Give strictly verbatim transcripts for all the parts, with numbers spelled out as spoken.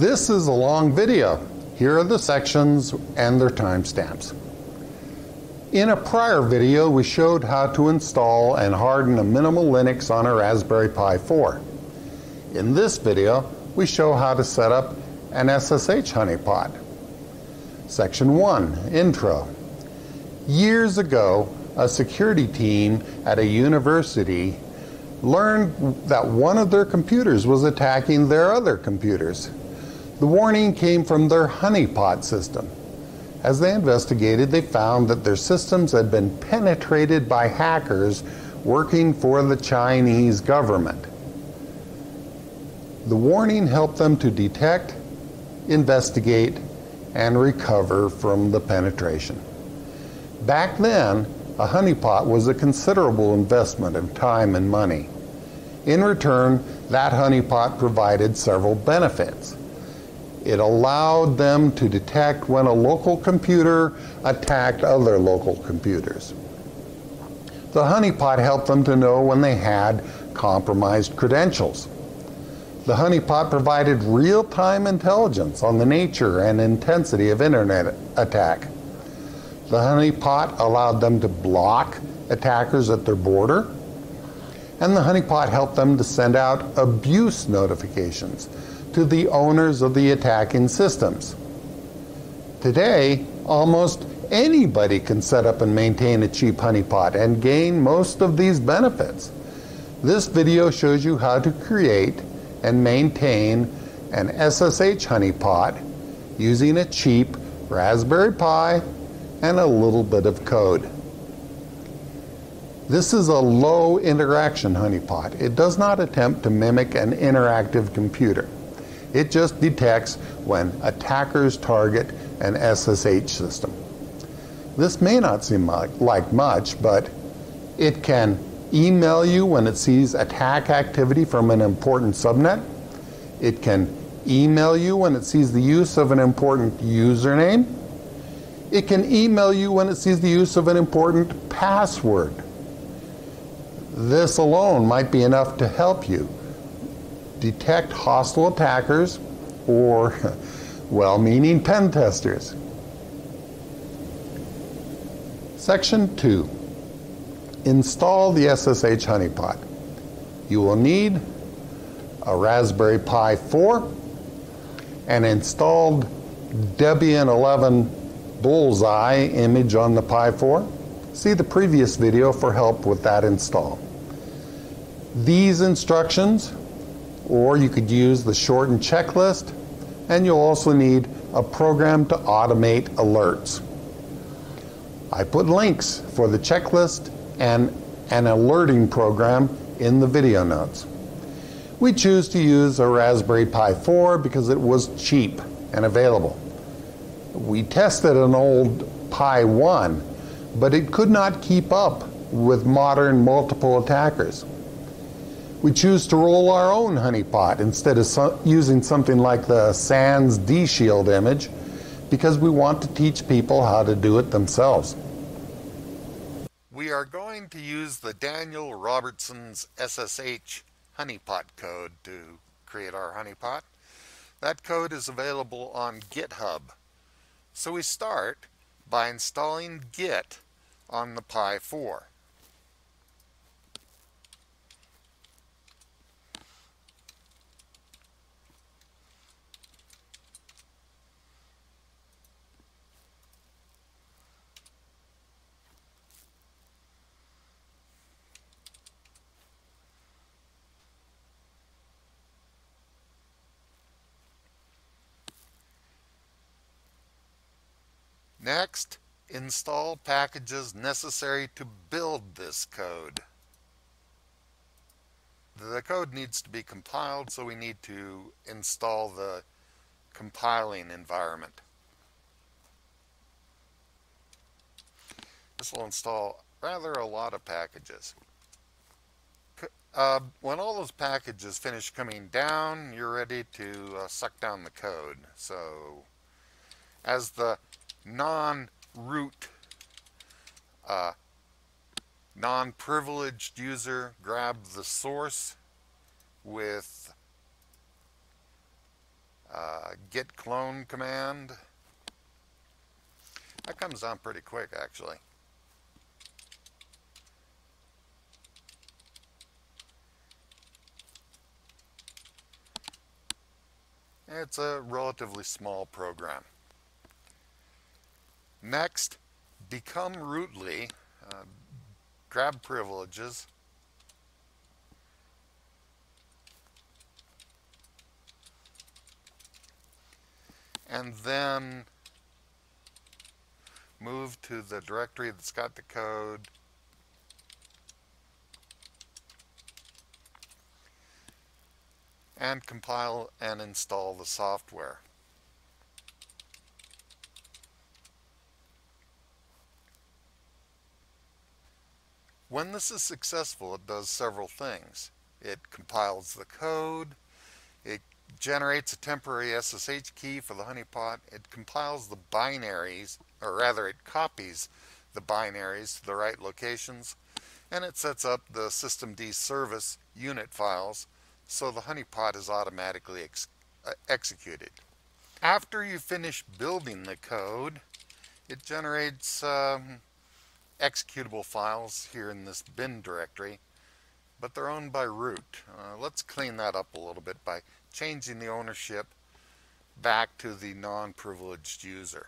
This is a long video. Here are the sections and their timestamps. In a prior video, we showed how to install and harden a minimal Linux on a Raspberry Pi four. In this video, we show how to set up an S S H honeypot. Section one, intro. Years ago, a security team at a university learned that one of their computers was attacking their other computers. The warning came from their honeypot system. As they investigated, they found that their systems had been penetrated by hackers working for the Chinese government. The warning helped them to detect, investigate, and recover from the penetration. Back then, a honeypot was a considerable investment of time and money. In return, that honeypot provided several benefits. It allowed them to detect when a local computer attacked other local computers. The honeypot helped them to know when they had compromised credentials. The honeypot provided real-time intelligence on the nature and intensity of internet attack. The honeypot allowed them to block attackers at their border, and the honeypot helped them to send out abuse notifications to the owners of the attacking systems. Today, almost anybody can set up and maintain a cheap honeypot and gain most of these benefits. This video shows you how to create and maintain an S S H honeypot using a cheap Raspberry Pi and a little bit of code. This is a low interaction honeypot. It does not attempt to mimic an interactive computer. It just detects when attackers target an S S H system. This may not seem like much, but it can email you when it sees attack activity from an important subnet. It can email you when it sees the use of an important username. It can email you when it sees the use of an important password. This alone might be enough to help you detect hostile attackers or well-meaning pen testers. Section two, install the S S H honeypot. You will need a Raspberry Pi four, an installed Debian eleven Bullseye image on the Pi four. See the previous video for help with that install. These instructions, or you could use the shortened checklist, and you'll also need a program to automate alerts. I put links for the checklist and an alerting program in the video notes. We choose to use a Raspberry Pi four because it was cheap and available. We tested an old Pi one, but it could not keep up with modern multiple attackers. We choose to roll our own honeypot instead of so using something like the SANS D-SHIELD image because we want to teach people how to do it themselves. We are going to use the Daniel Robertson's S S H honeypot code to create our honeypot. That code is available on GitHub. So we start by installing Git on the Pi four. Next, install packages necessary to build this code. The code needs to be compiled, so we need to install the compiling environment. This will install rather a lot of packages. Uh, when all those packages finish coming down, you're ready to uh, suck down the code. So, as the non-root, uh, non-privileged user, grab the source with uh, git clone command. That comes on pretty quick, actually. It's a relatively small program. Next, become rootly, uh, grab privileges. And then move to the directory that's got the code. And compile and install the software. When this is successful, it does several things. It compiles the code, it generates a temporary S S H key for the honeypot, it compiles the binaries, or rather it copies the binaries to the right locations, and it sets up the systemd service unit files so the honeypot is automatically ex uh, executed. After you finish building the code, it generates um, executable files here in this bin directory, but they're owned by root. Uh, let's clean that up a little bit by changing the ownership back to the non-privileged user.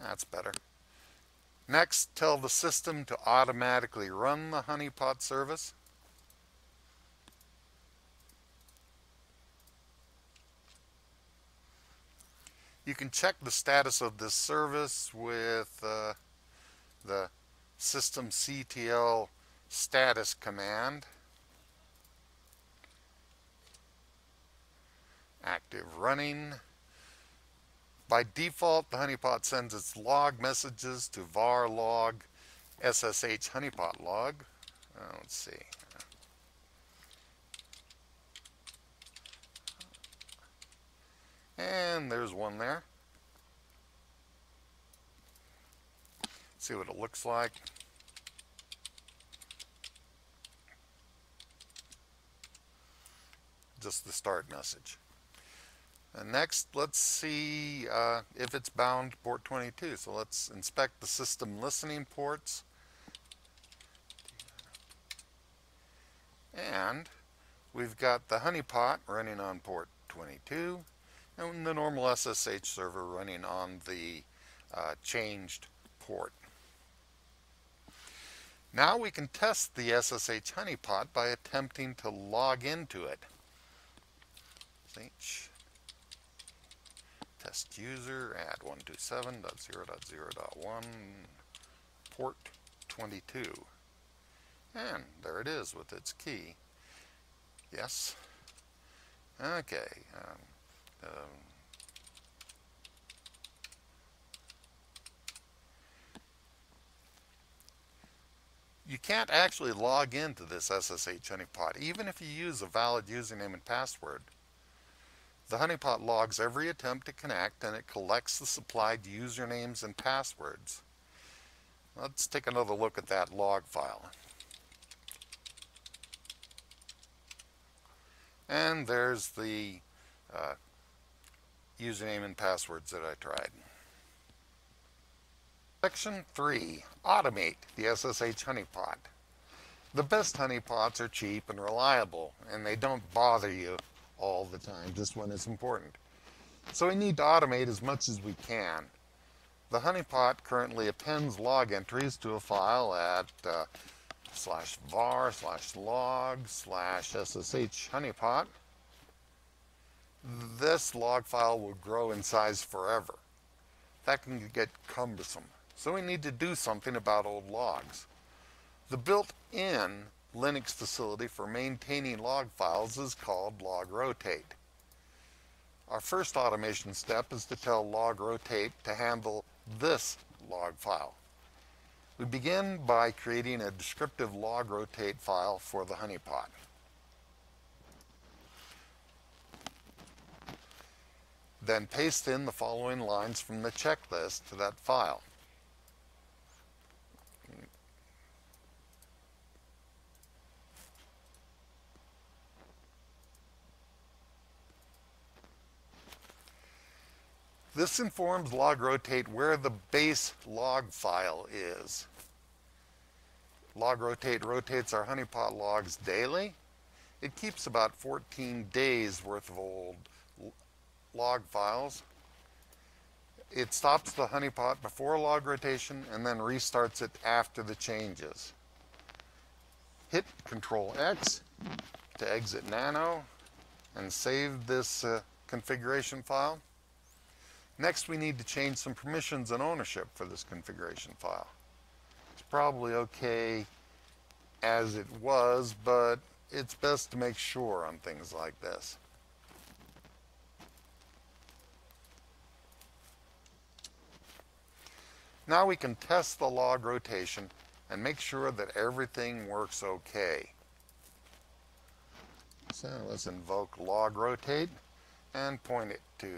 That's better. Next, tell the system to automatically run the honeypot service. You can check the status of this service with uh, the systemctl status command. Active running. By default, the honeypot sends its log messages to var log S S H honeypot log. Uh, let's see. And there's one there. See what it looks like. Just the start message. And next, let's see uh, if it's bound port twenty-two. So let's inspect the system listening ports. And we've got the honeypot running on port twenty-two. And the normal S S H server running on the uh, changed port. Now we can test the S S H honeypot by attempting to log into it. H, test user, add one two seven dot zero dot zero dot one, port twenty-two. And there it is with its key. Yes. Okay. Um, Um, you can't actually log into this S S H honeypot, even if you use a valid username and password. The honeypot logs every attempt to connect, and it collects the supplied usernames and passwords. Let's take another look at that log file. And there's the uh, username and passwords that I tried. Section three, automate the S S H honeypot. The best honeypots are cheap and reliable, and they don't bother you all the time. This one is important. So we need to automate as much as we can. The honeypot currently appends log entries to a file at uh, slash var slash log slash ssh honeypot. This log file will grow in size forever. That can get cumbersome. So we need to do something about old logs. The built-in Linux facility for maintaining log files is called LogRotate. Our first automation step is to tell LogRotate to handle this log file. We begin by creating a descriptive LogRotate file for the honeypot. Then paste in the following lines from the checklist to that file. This informs LogRotate where the base log file is. LogRotate rotates our honeypot logs daily. It keeps about fourteen days worth of old log files. It stops the honeypot before log rotation and then restarts it after the changes. Hit Control X to exit Nano and save this uh, configuration file. Next, we need to change some permissions and ownership for this configuration file. It's probably okay as it was, but it's best to make sure on things like this. Now we can test the log rotation and make sure that everything works okay. So let's invoke LogRotate and point it to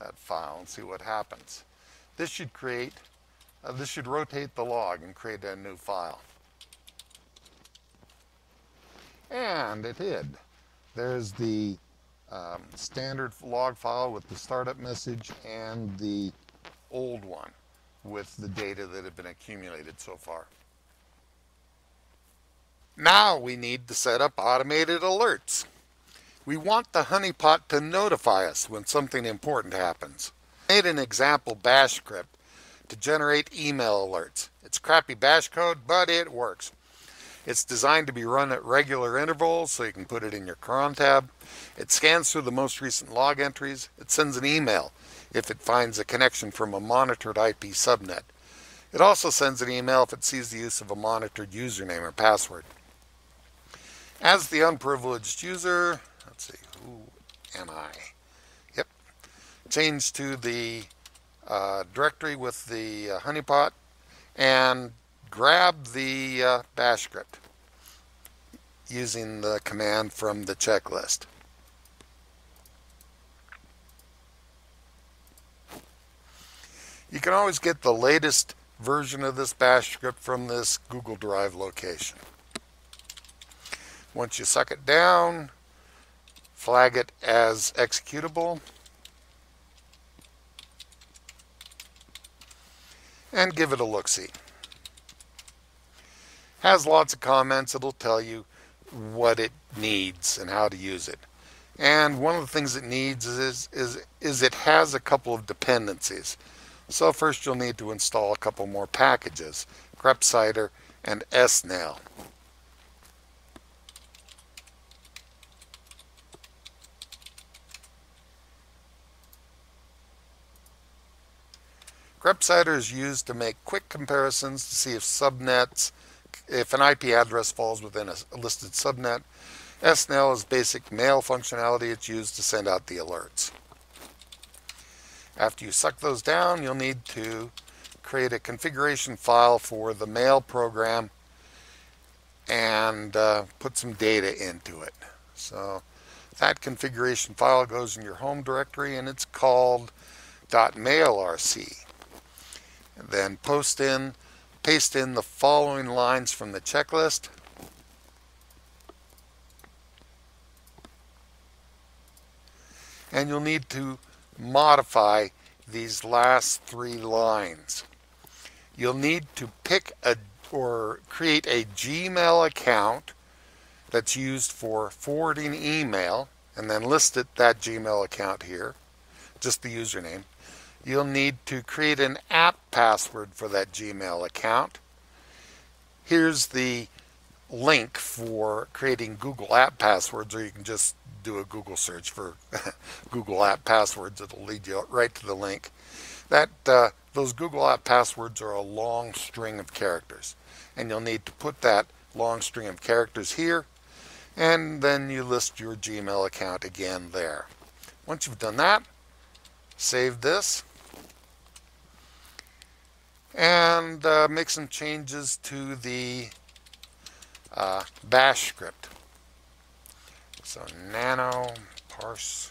that file and see what happens. This should create, uh, this should rotate the log and create a new file. And it did. There's the um, standard log file with the startup message and the old one with the data that had been accumulated so far. Now we need to set up automated alerts. We want the honeypot to notify us when something important happens. I made an example bash script to generate email alerts. It's crappy bash code, but it works. It's designed to be run at regular intervals, so you can put it in your cron tab. It scans through the most recent log entries. It sends an email if it finds a connection from a monitored I P subnet. It also sends an email if it sees the use of a monitored username or password. As the unprivileged user, let's see, who am I? Yep. Change to the uh, directory with the uh, honeypot and grab the uh, bash script using the command from the checklist. You can always get the latest version of this bash script from this Google Drive location. Once you suck it down, flag it as executable, and give it a look-see. Has lots of comments. It'll tell you what it needs and how to use it. And one of the things it needs is, is, is it has a couple of dependencies. So first you'll need to install a couple more packages, grepcider and snail. Grepcider is used to make quick comparisons to see if subnets, if an I P address falls within a listed subnet. snail is basic mail functionality. It's used to send out the alerts. After you suck those down, you'll need to create a configuration file for the mail program and uh, put some data into it. So that configuration file goes in your home directory and it's called .mailrc. And then post in, paste in the following lines from the checklist. And you'll need to modify these last three lines. You'll need to pick a or create a Gmail account that's used for forwarding email and then list it, that Gmail account here, just the username. You'll need to create an app password for that Gmail account. Here's the link for creating Google app passwords, or you can just do a Google search for Google app passwords. It'll lead you right to the link. That uh, those Google app passwords are a long string of characters, and you'll need to put that long string of characters here, and then you list your Gmail account again there. Once you've done that, save this and uh, make some changes to the uh, bash script. So nano parse.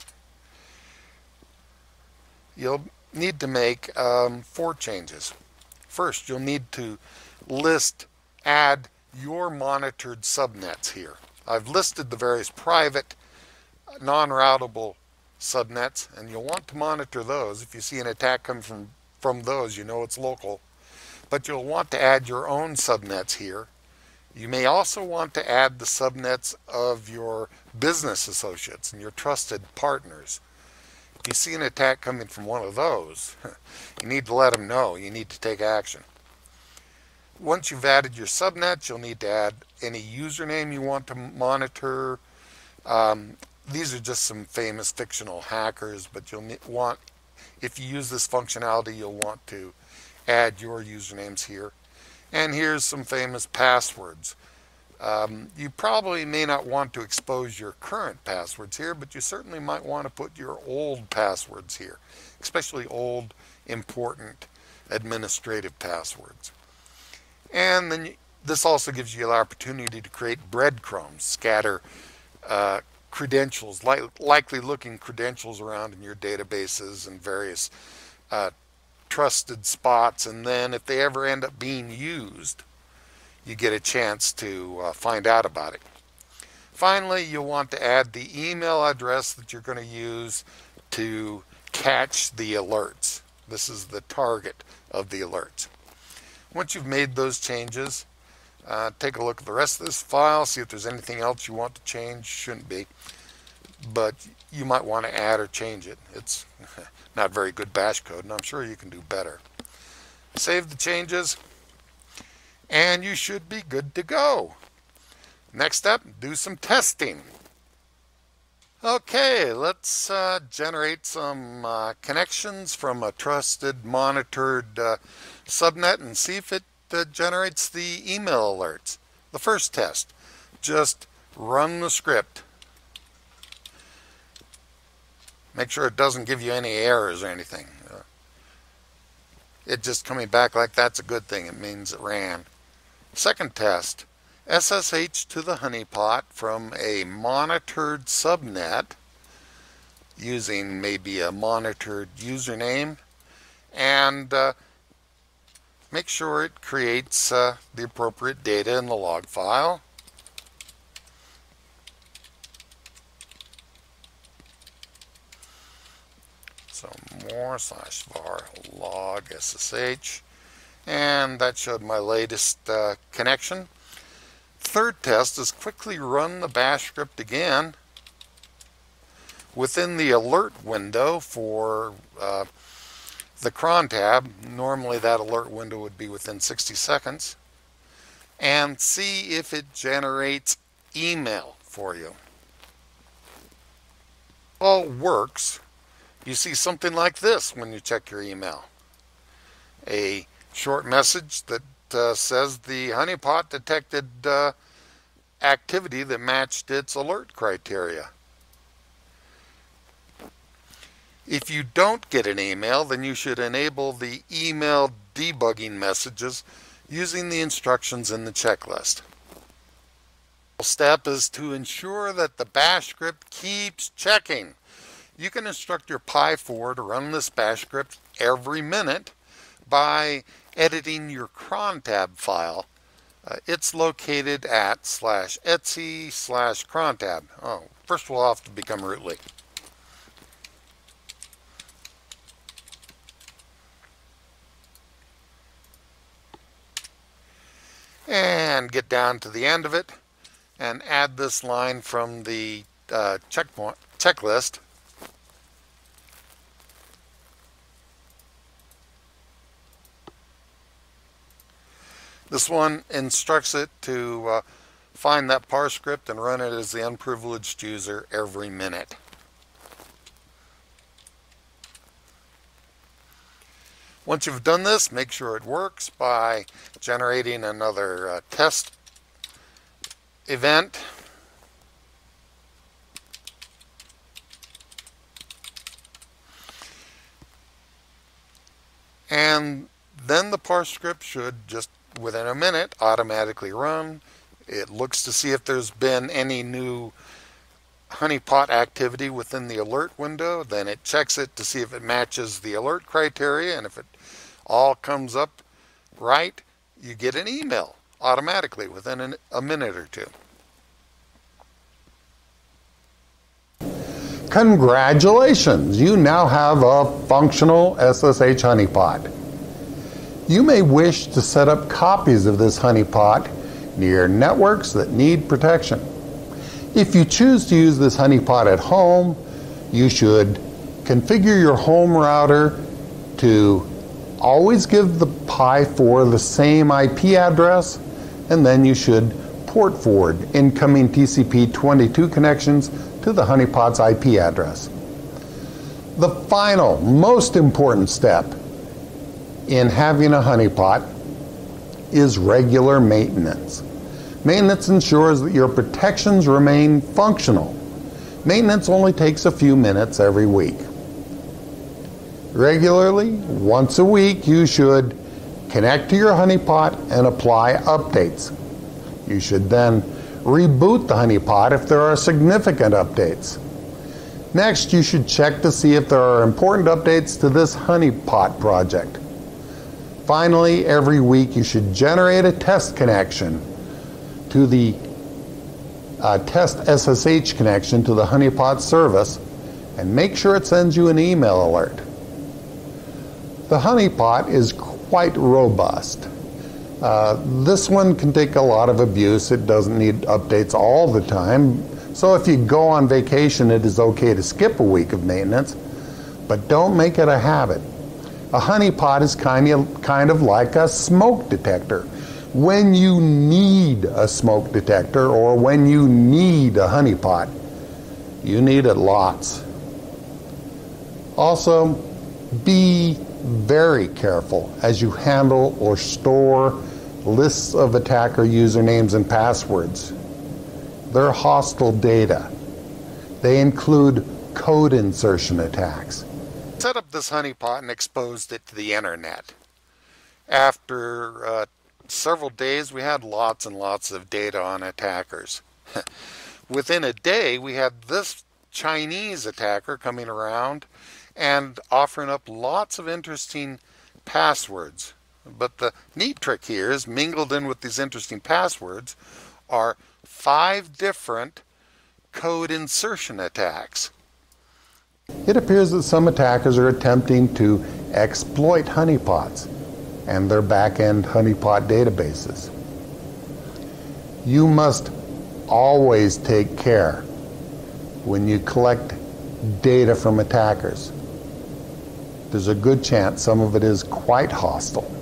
You'll need to make um, four changes. First, you'll need to list, add your monitored subnets here. I've listed the various private, non-routable subnets, and you'll want to monitor those. If you see an attack come from, from those, you know it's local. But you'll want to add your own subnets here. You may also want to add the subnets of your business associates and your trusted partners. If you see an attack coming from one of those, you need to let them know. You need to take action. Once you've added your subnets, you'll need to add any username you want to monitor. Um, these are just some famous fictional hackers, but you'll want, if you use this functionality, you'll want to add your usernames here. And here's some famous passwords. Um, you probably may not want to expose your current passwords here, but you certainly might want to put your old passwords here, especially old, important administrative passwords. And then this also gives you the opportunity to create breadcrumbs, scatter uh, credentials, li likely looking credentials around in your databases and various uh, trusted spots. And then if they ever end up being used, you get a chance to uh, find out about it. Finally, you'll want to add the email address that you're going to use to catch the alerts. This is the target of the alerts. Once you've made those changes, uh, take a look at the rest of this file, see if there's anything else you want to change. Shouldn't be, but you might want to add or change it. It's not very good bash code, and I'm sure you can do better. Save the changes, and you should be good to go. Next up, do some testing. Okay, let's uh, generate some uh, connections from a trusted, monitored uh, subnet and see if it uh, generates the email alerts. The first test, just run the script. Make sure it doesn't give you any errors or anything. Uh, it just coming back like that's a good thing. It means it ran. Second test, S S H to the honeypot from a monitored subnet using maybe a monitored username, and uh, make sure it creates uh, the appropriate data in the log file. So more slash var log S S H, and that showed my latest uh, connection. Third test is quickly run the bash script again within the alert window for uh, the cron tab. Normally that alert window would be within sixty seconds, and see if it generates email for you. All works. You see something like this when you check your email. A short message that Uh, says the honeypot detected uh, activity that matched its alert criteria. If you don't get an email, then you should enable the email debugging messages using the instructions in the checklist. The step is to ensure that the bash script keeps checking. You can instruct your Pi four to run this bash script every minute by editing your cron tab file. Uh, it's located at slash etsy slash cron tab. Oh, first we'll have to become rootly. And get down to the end of it and add this line from the uh, checkpoint checklist. This one instructs it to uh, find that par script and run it as the unprivileged user every minute. Once you've done this, make sure it works by generating another uh, test event. And then the par script should just within a minute automatically run. It looks to see if there's been any new honeypot activity within the alert window. Then it checks it to see if it matches the alert criteria, and if it all comes up right, you get an email automatically within an, a minute or two. Congratulations, you now have a functional S S H honeypot. You may wish to set up copies of this honeypot near networks that need protection. If you choose to use this honeypot at home, you should configure your home router to always give the Pi four the same I P address, and then you should port forward incoming T C P twenty-two connections to the honeypot's I P address. The final, most important step in having a honeypot is regular maintenance. Maintenance ensures that your protections remain functional. Maintenance only takes a few minutes every week. Regularly, once a week, you should connect to your honeypot and apply updates. You should then reboot the honeypot if there are significant updates. Next, you should check to see if there are important updates to this honeypot project. Finally, every week you should generate a test connection to the uh, test S S H connection to the honeypot service and make sure it sends you an email alert. The honeypot is quite robust. Uh, this one can take a lot of abuse. It doesn't need updates all the time. So if you go on vacation, it is okay to skip a week of maintenance, but don't make it a habit. A honeypot is kind of, kind of like a smoke detector. When you need a smoke detector or when you need a honeypot, you need it lots. Also, be very careful as you handle or store lists of attacker usernames and passwords. They're hostile data. They include code insertion attacks. Set up this honeypot and exposed it to the internet. After uh, several days, we had lots and lots of data on attackers. Within a day, we had this Chinese attacker coming around and offering up lots of interesting passwords. But the neat trick here is mingled in with these interesting passwords are five different code insertion attacks. It appears that some attackers are attempting to exploit honeypots and their back-end honeypot databases. You must always take care when you collect data from attackers. There's a good chance some of it is quite hostile.